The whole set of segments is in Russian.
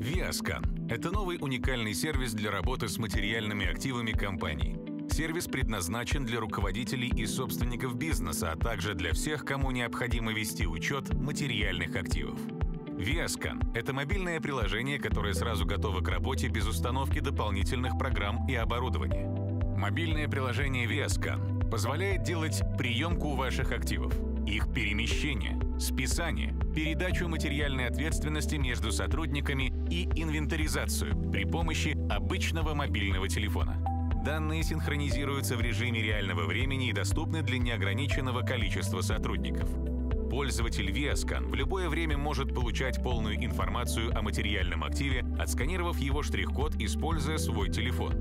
VIASCAN – это новый уникальный сервис для работы с материальными активами компаний. Сервис предназначен для руководителей и собственников бизнеса, а также для всех, кому необходимо вести учет материальных активов. VIASCAN – это мобильное приложение, которое сразу готово к работе без установки дополнительных программ и оборудования. Мобильное приложение VIASCAN позволяет делать приемку ваших активов, их перемещение, списание, передачу материальной ответственности между сотрудниками и инвентаризацию при помощи обычного мобильного телефона. Данные синхронизируются в режиме реального времени и доступны для неограниченного количества сотрудников. Пользователь VIASCAN в любое время может получать полную информацию о материальном активе, отсканировав его штрих-код, используя свой телефон.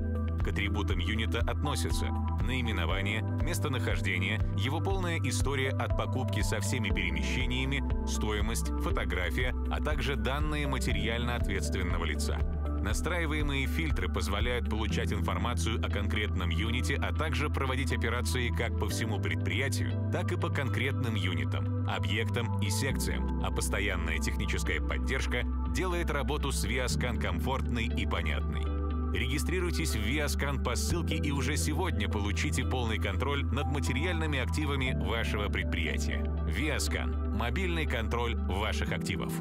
К атрибутам юнита относятся наименование, местонахождение, его полная история от покупки со всеми перемещениями, стоимость, фотография, а также данные материально ответственного лица. Настраиваемые фильтры позволяют получать информацию о конкретном юните, а также проводить операции как по всему предприятию, так и по конкретным юнитам, объектам и секциям, а постоянная техническая поддержка делает работу с VIASCAN комфортной и понятной. Регистрируйтесь в VIASCAN по ссылке и уже сегодня получите полный контроль над материальными активами вашего предприятия. VIASCAN – мобильный контроль ваших активов.